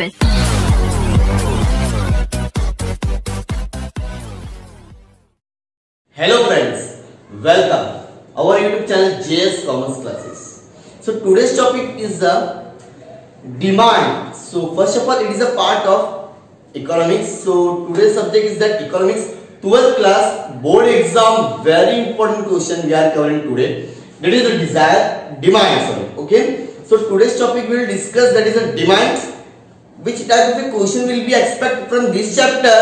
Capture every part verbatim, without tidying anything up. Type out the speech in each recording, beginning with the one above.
पे। Hello friends, welcome our YouTube channel JS commerce classes. So today's topic is the demand. So first of all, it is a part of economics. So today's subject is that economics twelfth class board exam, very important question we are covering today. That is the desire demand. Sorry, okay. So today's topic we will discuss that is the demand. Which type of a question will be expected from this chapter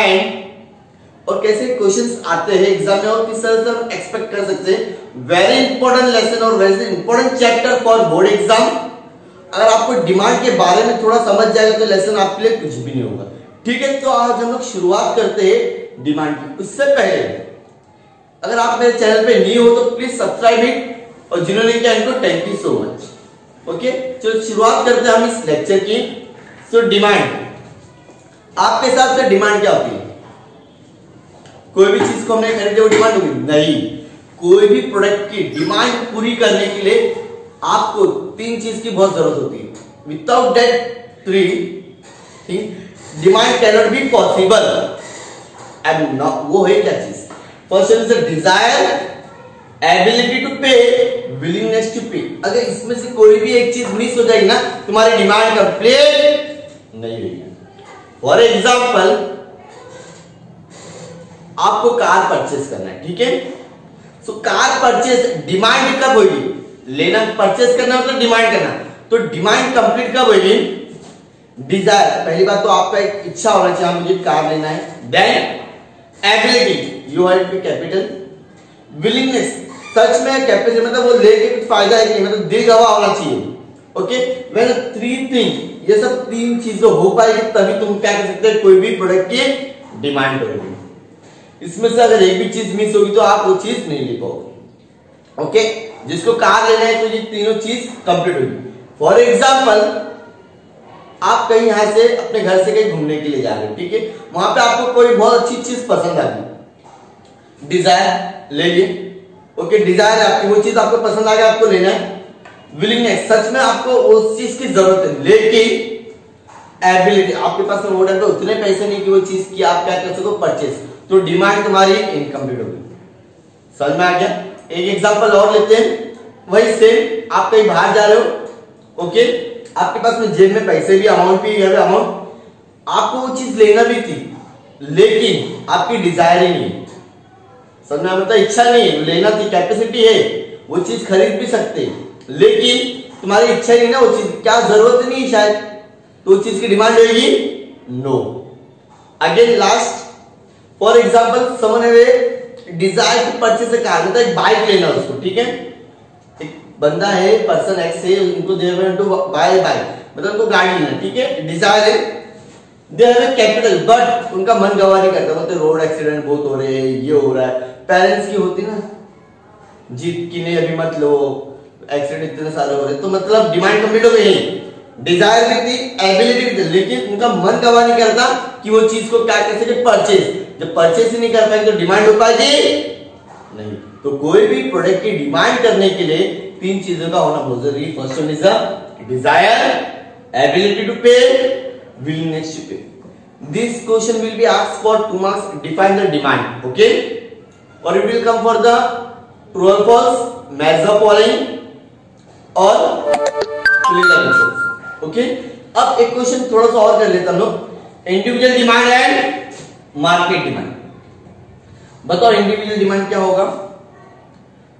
and और कैसे questions आते हैं exam में और किस तरह से हम expect कर सकते हैं. Very important lesson और very important chapter for board exam. अगर आपको डिमांड के बारे में थोड़ा समझ जाएगा तो लेसन आपके लिए कुछ भी नहीं होगा, ठीक है. तो आज हम लोग शुरुआत करते हैं डिमांड की. उससे पहले अगर आप मेरे चैनल पे न्यू हो तो प्लीज सब्सक्राइब इट, और जिन्होंने किया इनको thank you so much. Okay, चलो शुरुआत करते हैं हम इस लेक्चर की. सो डिमांड आपके हिसाब से डिमांड क्या होती है? कोई भी चीज को हमने खरीदे वो डिमांड होगी नहीं. कोई भी प्रोडक्ट की डिमांड पूरी करने के लिए आपको तीन चीज की बहुत जरूरत होती है. Without that three thing demand can not be possible. And वो है क्या चीज? First is the desire, ability to pay, willingness to pay. अगर इसमें से कोई भी एक चीज मिस हो जाएगी ना, तुम्हारी डिमांड कंप्लीट नहीं होगी. फॉर एग्जाम्पल, आपको कार परचेस करना है, ठीक है. सो कार परचेस डिमांड कब होगी? लेना, परचेस करना मतलब डिमांड करना. तो डिमांड कंप्लीट कब होगी? डिजायर. पहली बात तो आपका एक इच्छा होना चाहिए, हाँ मुझे कार लेना है. Then ability, you have to capital. Willingness, सच में कैपेसिटी मतलब वो लेके कुछ फायदा है नहीं, मतलब दिल गवाह होना चाहिए. ओके, वेन थ्री थिंग, ये सब तीन चीजें हो पाएगी तभी तुम क्या कर सकते हो, कोई भी प्रोडक्ट की डिमांड करोगे. इसमें से अगर एक भी चीज मिस होगी तो आप वो चीज नहीं ले पाओगे. ओके, जिसको कार लेना है तो ये तीनों चीज कंप्लीट होगी. फॉर एग्जाम्पल, आप कहीं यहाँ से अपने घर से कहीं घूमने के लिए जा रहे हो, ठीक है. वहां पे आपको कोई बहुत अच्छी चीज पसंद आ गई, डिजायर ले लिए. ओके, डिजायर आपकी वो चीज आपको पसंद आ गई, आपको लेना है. विलिंगनेस, सच में आपको उस चीज की जरूरत है, लेकिन एबिलिटी आपके पास वो टाइम पे उतने पैसे नहीं कि वो चीज की आप क्या कर सको परचेस. तो डिमांड तुम्हारी इनकम्प्लीट होगी. समझ में आ गया? एक एग्जाम्पल और लेते हैं. वही सेम, आप कहीं बाहर जा रहे हो, ओके, आपके पास में जेब में पैसे भी, अमाउंट भी है, अमाउंट आपको वो चीज लेना भी थी, लेकिन आपकी डिजायर नहीं है, समझ में आता है, इच्छा नहीं है, लेना थी, कैपेसिटी है, वो चीज खरीद भी सकते हैं, लेकिन तुम्हारी इच्छा नहीं ना, वो चीज क्या जरूरत नहीं है शायद, तो उस चीज की डिमांड होगी no. Again last, for example, समझ में desire to purchase a car, मतलब एक बाइक लेना उसको, ठीक है. एक बंदा है, पर्सन एक्स है, उनको दे रहे हैं टू बाय बाइक, मतलब उनको गाड़ी लेना, ठीक है, डिजायर है. They have a capital, but उनका मन गवाह नहीं करता, मतलब रोड एक्सीडेंट बहुत हो रहे हैं, ये हो रहा है. पेरेंट्स की होती ना जीत की, नहीं अभी मत लो, एक्सीडेंट इतने सारे हो रहे, तो मतलब डिमांड कंप्लीट हो गई. डिजायर भी थी, एबिलिटी भी थी, लेकिन उनका मन गवाह नहीं करता कि वो चीज को क्या कर सके, परचेज. जब परचेस ही नहीं कर पाएंगे तो डिमांड हो पाएगी नहीं. तो कोई भी प्रोडक्ट की डिमांड करने के लिए तीन चीजों का होना बहुत जरूरी. First one is desire, ability to pay, willingness to pay. This question will be asked for two marks, define the demand. Okay, और it will come for the true और फॉल्स, मैच द फॉलोइंग और fill in the blanks. Okay, अब एक question थोड़ा सा और कर लेते हम लोग, individual demand and market demand. बताओ इंडिविजुअल डिमांड क्या होगा?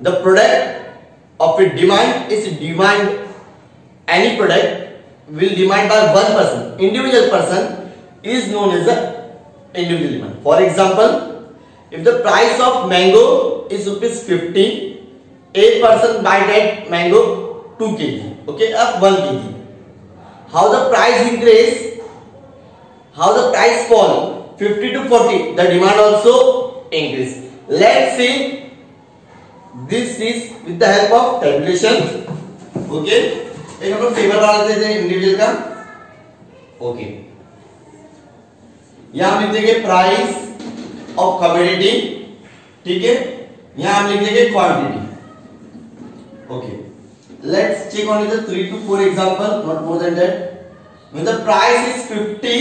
The product of a demand is demand, any product will demand by one person, individual person is known as a individual demand. For example, if the price of mango is rupees fifty, a person buy that mango two K G, okay, अब one K G. How the price increase, how the price fall, fifty to forty, the demand also increase. Let's see this is with the help of tabulation. Okay, एक हम लोग table बना देते हैं individual का. Okay, यहां हम लिख देंगे प्राइस ऑफ कमोडिटी, ठीक है, यहां हम लिख देंगे quantity. Okay, let's check on the three two four example, not more than that. when the price is fifty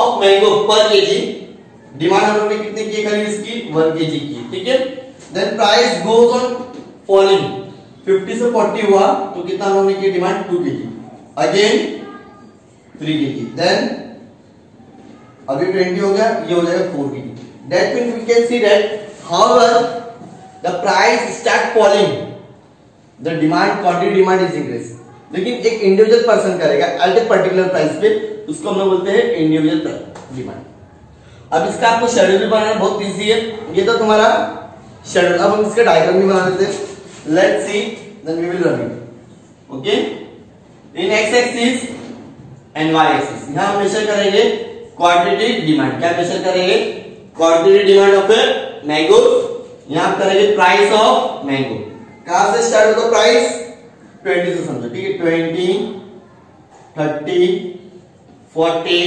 of mango per kg, demand हम लोगों ने कितने की करी इसकी वन केजी की, ठीक है। Then price goes on falling, fifty से फोर्टी हुआ तो कितना हम लोगों ने की demand two K G, again three K G, then अभी ट्वेंटी हो गया, ये हो जाएगा four K G. That means we can see that however the price start falling, the demand quantity demand is increase. लेकिन एक इंडिविजुअल पर्सन करेगा एट ए पर्टिकुलर प्राइस पे, उसको हम लोग बोलते हैं इंडिविजुअल डिमांड। अब इसका आपको शेड्यूल भी बनाना बहुत इजी है, ये तो तुम्हारा शेड्यूल। अब हम इसका डायग्राम भी बना लेते हैं, let's see, then we will run it. Okay, in X axis and Y axis यहां हम मेजर करेंगे क्वांटिटी डिमांड। क्या मेजर करेंगे? Quantity demand of mango. यहां हम करेंगे प्राइस ऑफ मैंगो। कहां से स्टार्ट होता है? प्राइस ट्वेंटी से समझो, ठीक है, twenty thirty forty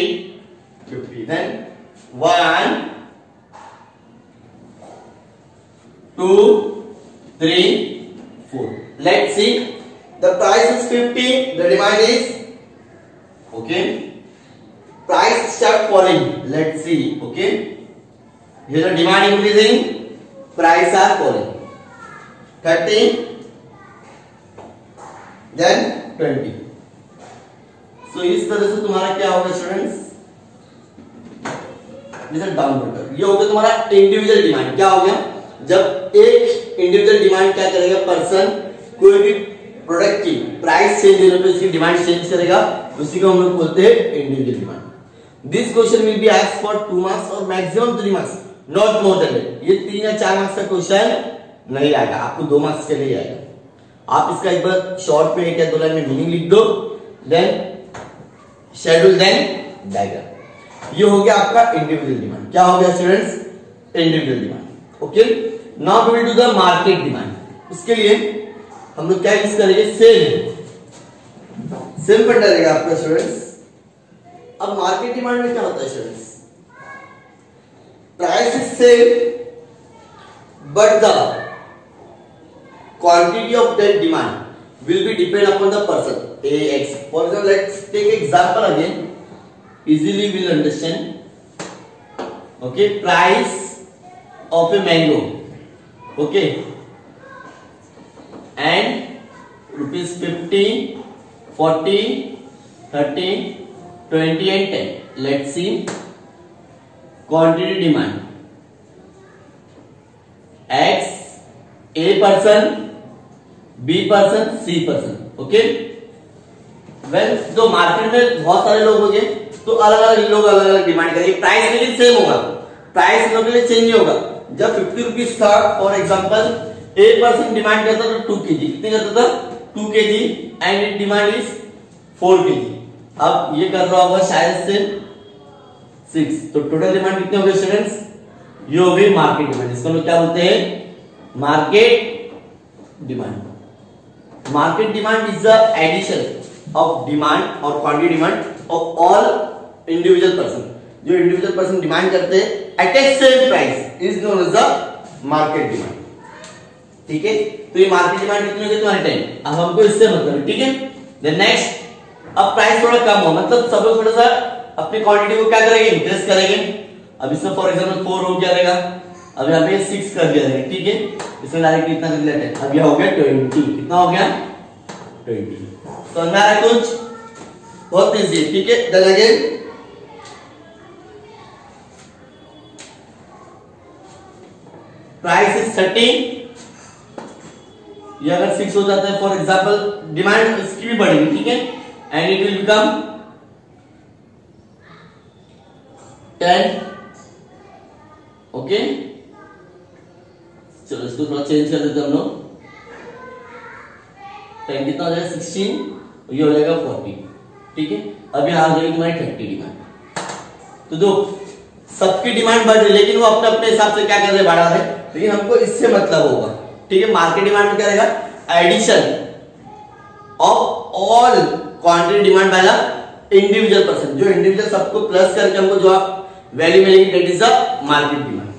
fifty, then One, two, three, four. Let's see. The price is fifty. The demand is okay. Price start falling. Let's see. Okay. Here the demand increasing. Price are falling. Thirty. Then twenty. So इस तरह से तुम्हारा क्या होगा students? Downward. ये हो गया तुम्हारा इंडिविजुअल डिमांड। क्या हो गया? जब एक इंडिविजुअल डिमांड क्या करेगा पर्सन, कोई भी प्रोडक्ट की प्राइस चेंज होने पे उसकी डिमांड चेंज करेगा, उसी को हम लोग बोलते हैं individual demand. This question will be asked for two marks और maximum three marks, not more than it. ये तीन या चार मार्क्स का क्वेश्चन नहीं आएगा, आपको दो मार्क्स के लिए आएगा। आप इसका एक बार शॉर्ट में एक या दो लाइन में मीनिंग लिख दो, देन शेड्यूल, देन डायग्राम। ये हो गया आपका इंडिविजुअल डिमांड। क्या हो गया students? Individual demand. Okay, now we will do the market demand. इसके लिए हम लोग क्या यूज करेंगे? सेल। सेल पर डालेगा आपका स्टूडेंट्स। अब मार्केट डिमांड में क्या होता है students? Price is same but the quantity of that demand will be depend upon the person. A X for example, let's take example again, easily will understand. Okay, price of a mango, okay, and rupees fifty forty thirty twenty and ten. Let's see quantity demand. X, A person, B person, C person. Okay, well, जो market में बहुत सारे लोग हो गए तो अलग अलग लोग अलग अलग डिमांड करेंगे। प्राइस के लिए सेम होगा, प्राइस लोगों के लिए चेंज होगा। जब फिफ्टी रुपीज था फॉर एग्जांपल, एक पर्सन डिमांड करता था टू केजी, कितने करता था? Two K G and it demand is four K G. अब ये कर रहा होगा शायद से सिक्स, तो टोटल डिमांड कितने हो गए स्टूडेंट्स? ये हो गई मार्केट डिमांड। इसको लोग क्या बोलते हैं? Market demand. Market demand is the addition of demand और quantity demand of all individual person. जो इंडिविजुअल पर्सन डिमांड करते हैं at a same price is known as the market demand, ठीक है। तो ये मार्केट डिमांड कितनी होगी तुम्हारे टाइम? अब हमको इससे मतलब, ठीक है। देन नेक्स्ट, अब प्राइस थोड़ा कम हो, मतलब सब लोग थोड़ा सा अपनी क्वांटिटी को क्या करेंगे? इंक्रीज करेंगे। अब इसमें फॉर एग्जाम्पल फोर हो गया रहेगा, अब यहाँ पे सिक्स कर दिया रहेगा, ठीक है। इसमें डायरेक्ट कितना कर लेते हैं? अब यह हो गया ट्वेंटी। कितना हो गया? ट्वेंटी। तो हमारा कुछ बहुत इजी, ठीक है। Then again price is thirty, ये अगर सिक्स हो जाता है फॉर एग्जांपल, डिमांड इसकी भी बढ़ेगी, ठीक है, and it will become ten. Okay, चलो इसको थोड़ा चेंज कर देते हम लोग। टेन कितना हो जाएगा? सिक्सटीन, ये हो जाएगा फोर्टी, ठीक है। अब यहाँ आ जाएगी तुम्हारी थर्टी डिमांड। तो दो सबकी डिमांड बढ़ रही है, लेकिन वो अपने अपने हिसाब से क्या कर रहे हैं? बढ़ा रहे हैं। लेकिन हमको इससे मतलब होगा, ठीक है। मार्केट डिमांड में क्या रहेगा? Addition of all quantity demand by the individual person. जो इंडिविजुअल सबको प्लस करके हमको जो वैल्यू मिलेगी that is the market demand.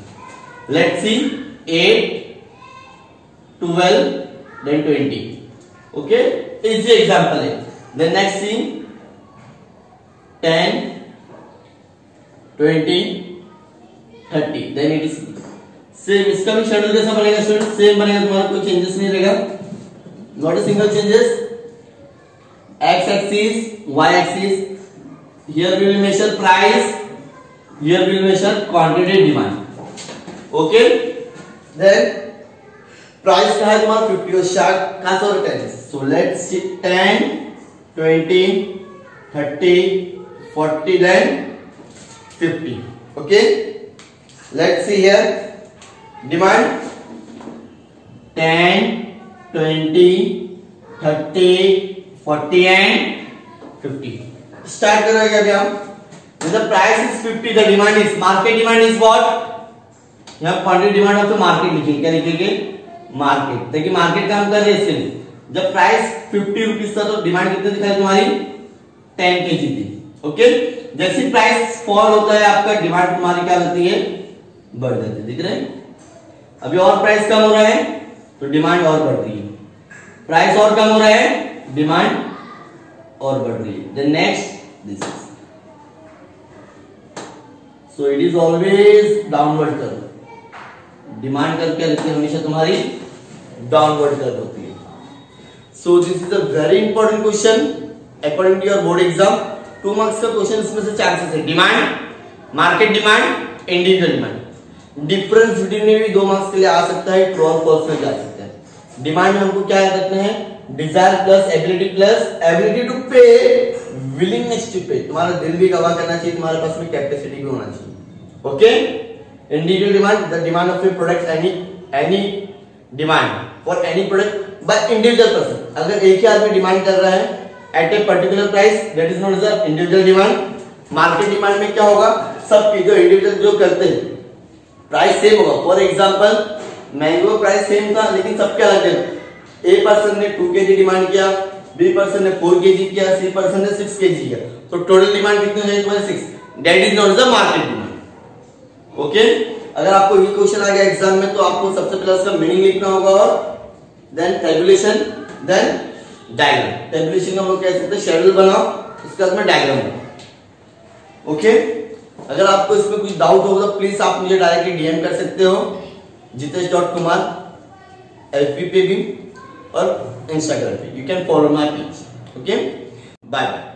Let's see, at twelve then twenty. Okay, easy example है। Then next see ten, twenty, thirty, then it is same. इसका भी schedule जैसा बनेगा स्टूडेंट, सेम बनेगा, तुम्हारा कोई चेंजेस नहीं रहेगा, not a single changes. X axis, Y axis, here we will measure price, here we will measure quantity demand. Okay, then price का है तुम्हारा फिफ्टी और शार्क का सौ ten. So let's see ten, twenty, thirty, forty, then fifty. Okay, let's see here. Demand ten, twenty, thirty, forty and fifty. Start करेंगे अभी हम. When the price is fifty, the demand is market demand is what? यहाँ quantity demand है तो market लिखेंगे, क्या लिखेंगे? Market. देखिए market काम कर रही है इसलिए. जब प्राइस फिफ्टी रुपीज था तो डिमांड कितनी दिखाई तुम्हारी टेन केजी थी। ओके, जैसे प्राइस फॉल होता है आपका डिमांड तुम्हारी क्या होती है, बढ़ जाती है, दिख रहा है। अभी और प्राइस कम हो रहा है तो डिमांड और बढ़ रही है, प्राइस और कम हो रहा है डिमांड और बढ़ रही है। Then next this is, so it is always downward curve, demand curve क्या रहती है, हमेशा तुम्हारी डाउनवर्ड कर्व होती है। So this is a very important question according to your board exam. Two marks का क्वेश्चन इसमें से चांसेस है, demand, market demand, individual demand. Difference between में भी दो मार्क्स के लिए आ सकता है, ट्रू और फॉल्स में जा सकता है। डिमांड में हमको क्या करते हैं, desire plus ability plus ability to pay, willingness to pay, तुम्हारा दिल भी गवाह करना चाहिए, तुम्हारे पास में कैपेसिटी भी होना चाहिए। Okay, individual demand, the demand of your product, any any demand for any product by individual person. अगर एक ही आदमी डिमांड कर रहा है at a particular price, that is not as a individual demand. Market demand में क्या होगा, सबकी जो इंडिविजुअल जो करते हैं प्राइस सेम होगा। For example mango price same था लेकिन सबके अलग अलग, ए पर्सन ने टू केजी डिमांड किया, बी पर्सन ने फोर केजी किया, सी पर्सन ने सिक्स केजी किया, तो टोटल डिमांड कितनी हो जाएगी तुम्हारी six, that is not as a market demand. Okay, अगर आपको ये क्वेश्चन आ गया एग्जाम में तो आपको सबसे पहले उसका मीनिंग लिखना होगा और then tabulation, then diagram। tabulation का हम लोग कह सकते हैं शेड्यूल बनाओ, उसके बाद में डायग्राम बनाओ। ओके, अगर आपको इसमें कुछ डाउट हो तो प्लीज आप मुझे डायरेक्टली डीएम कर सकते हो, जितेश डॉट कुमार एफबी पे भी और इंस्टाग्राम पे, you can follow my page. Okay, bye bye.